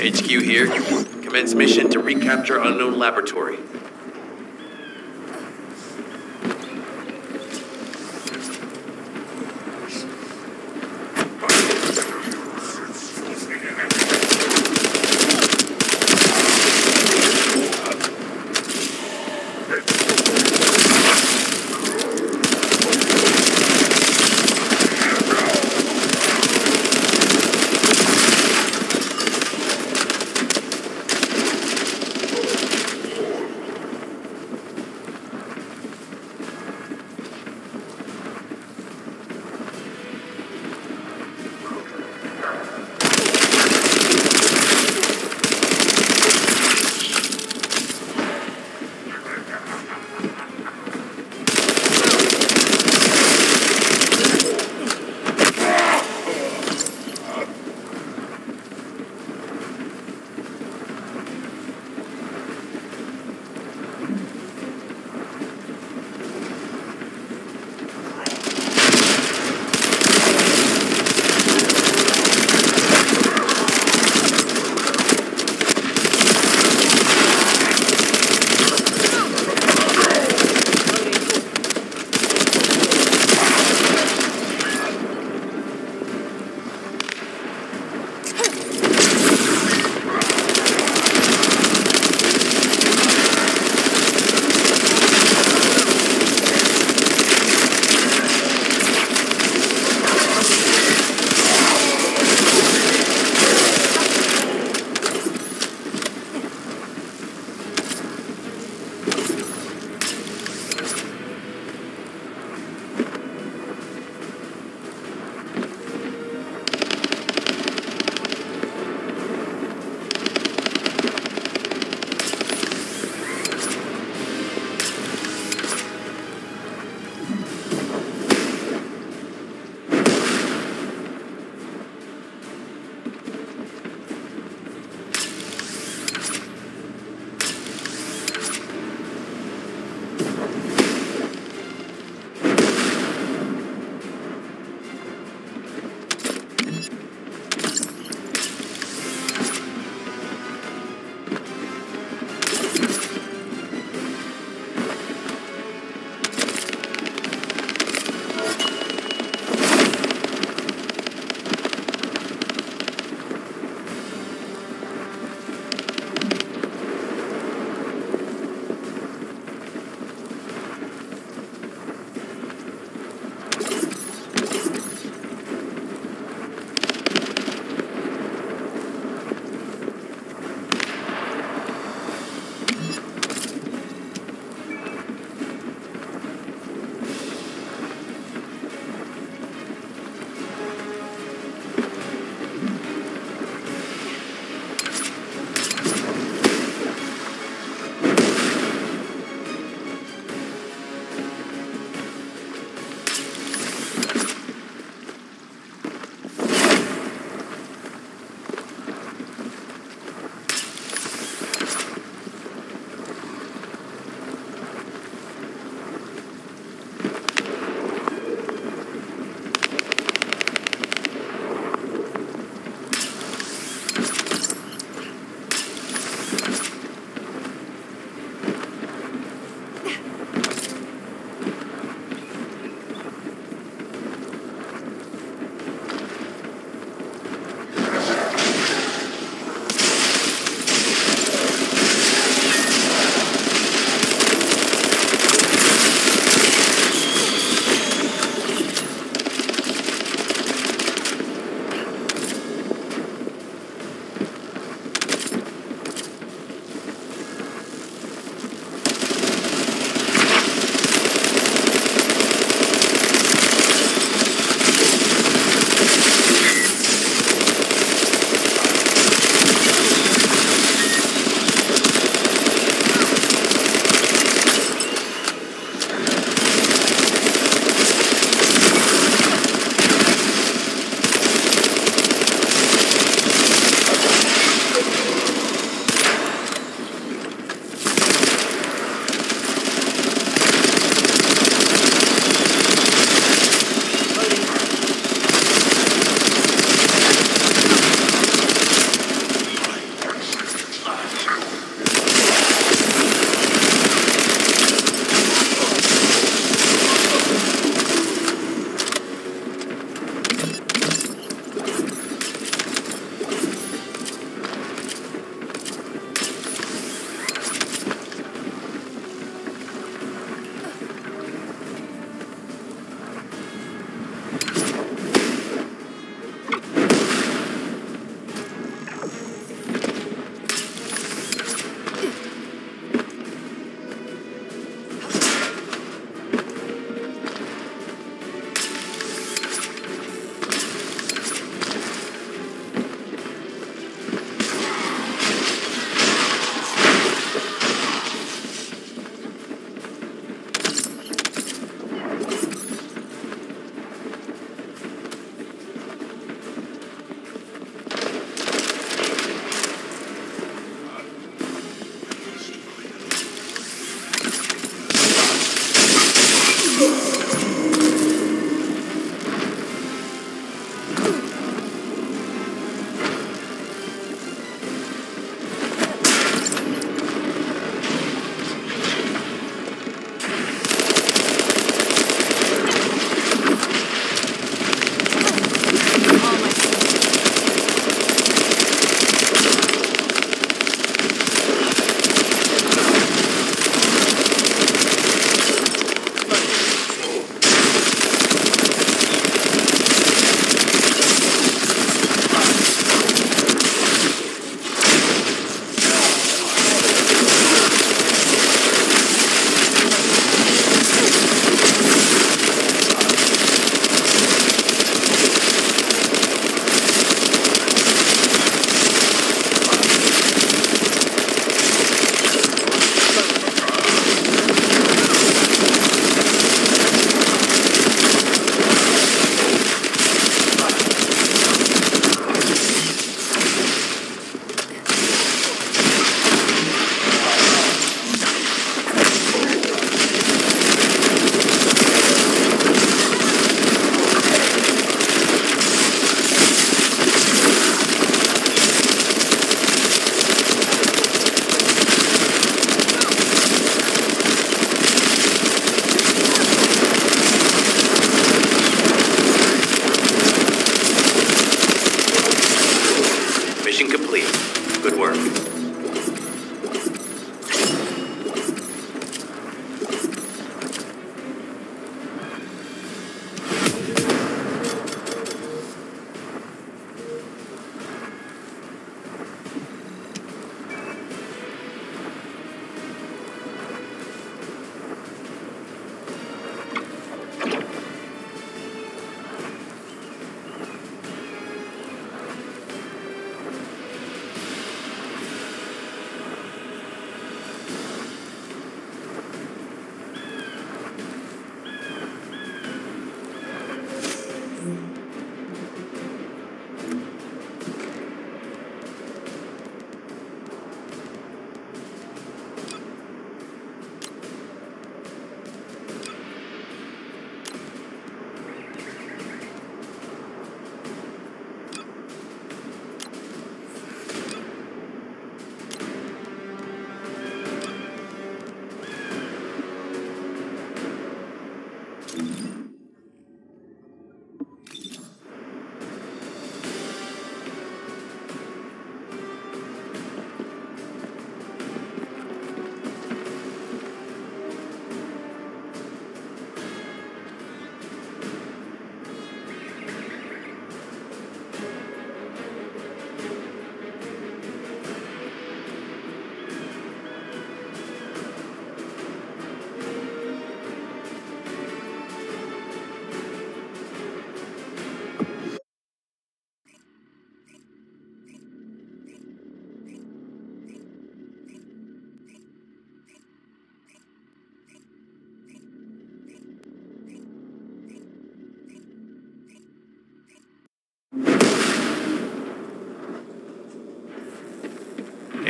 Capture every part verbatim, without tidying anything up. H Q here. Commence mission to recapture unknown laboratory.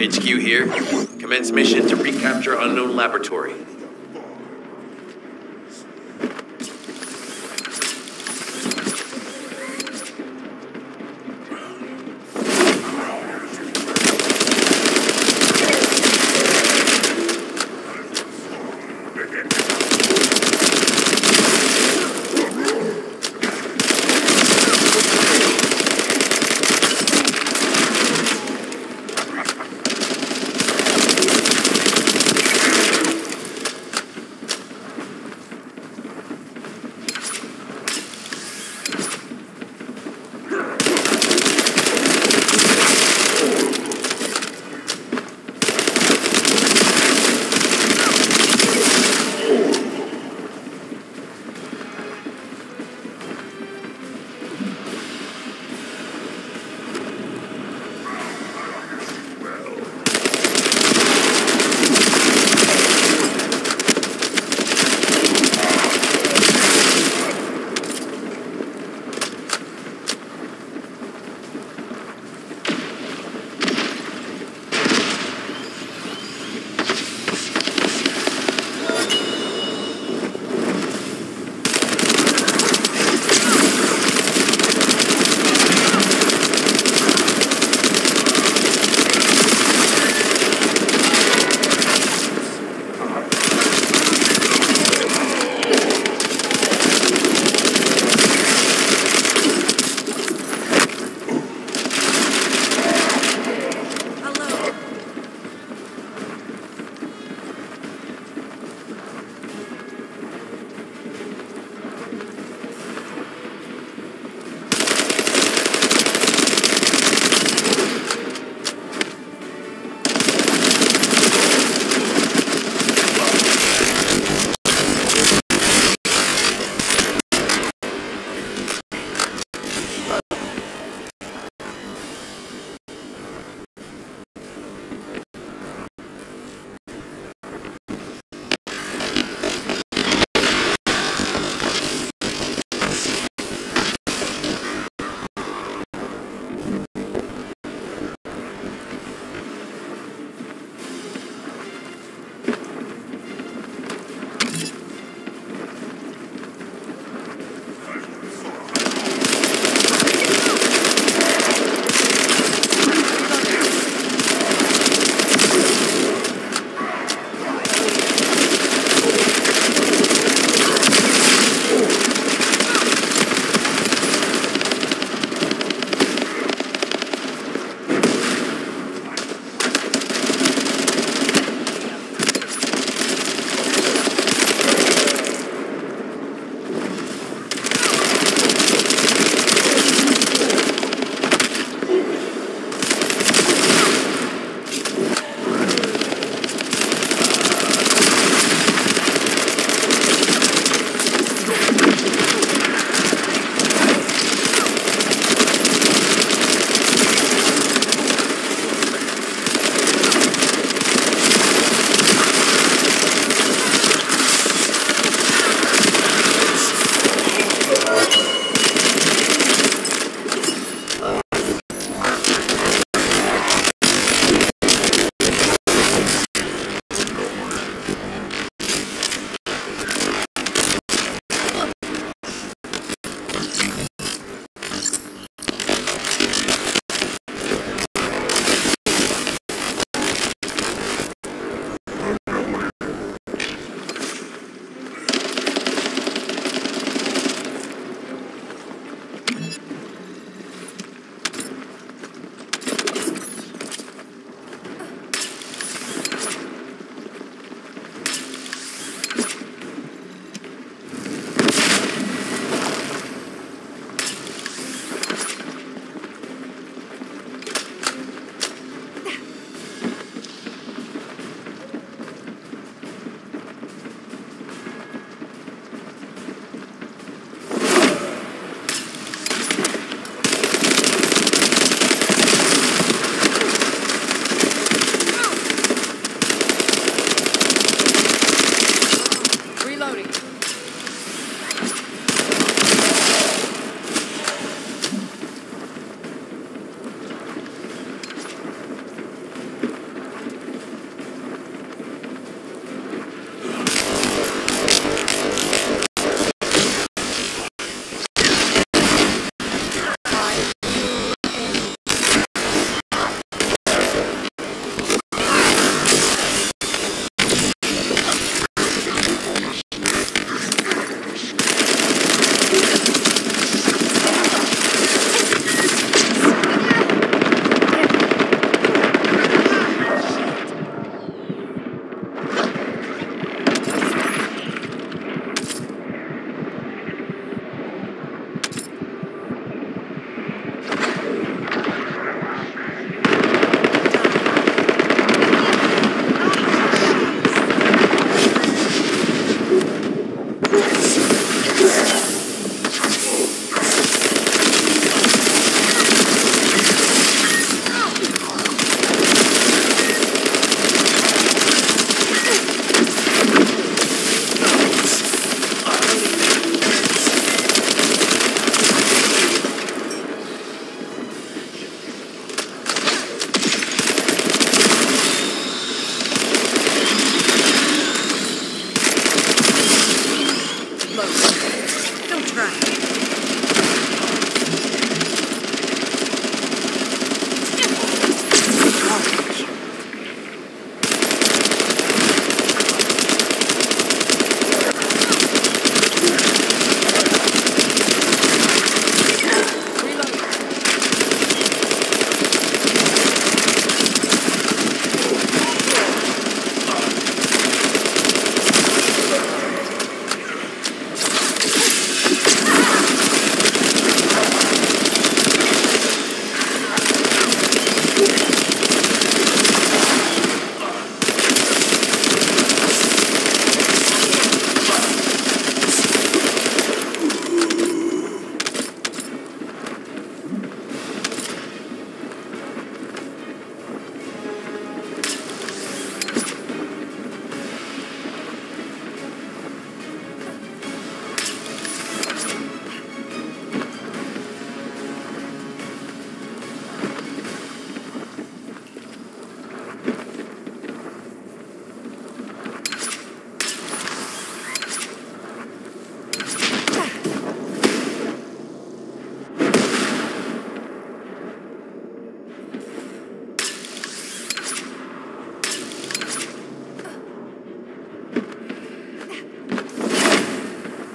H Q here. Commence mission to recapture unknown laboratory.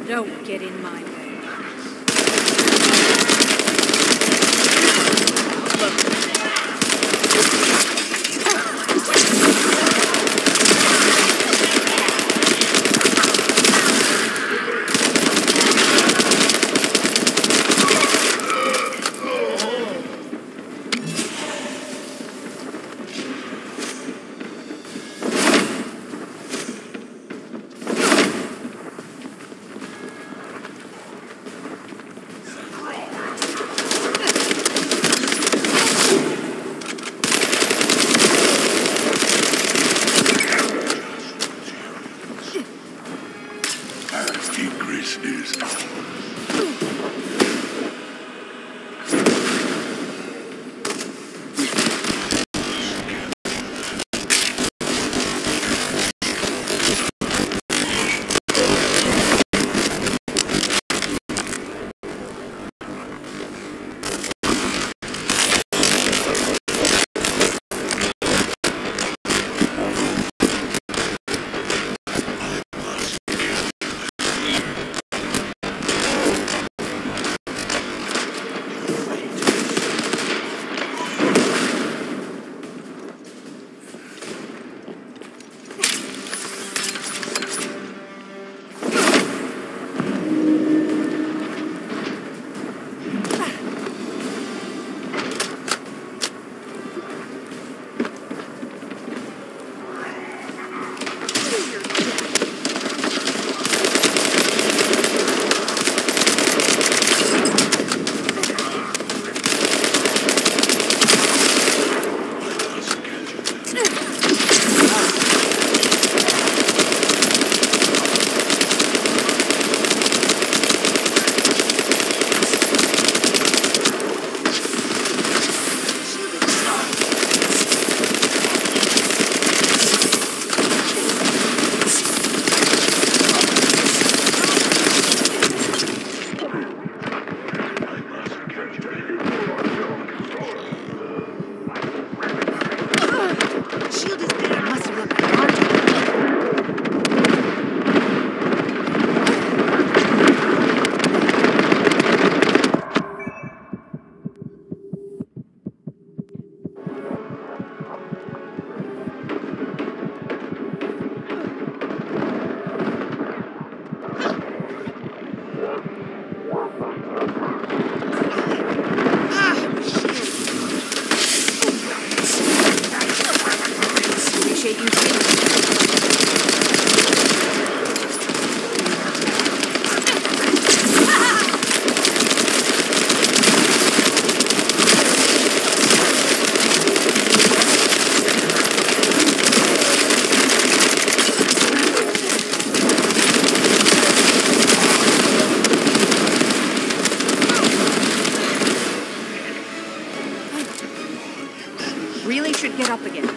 Don't get in my way. Really should get up again.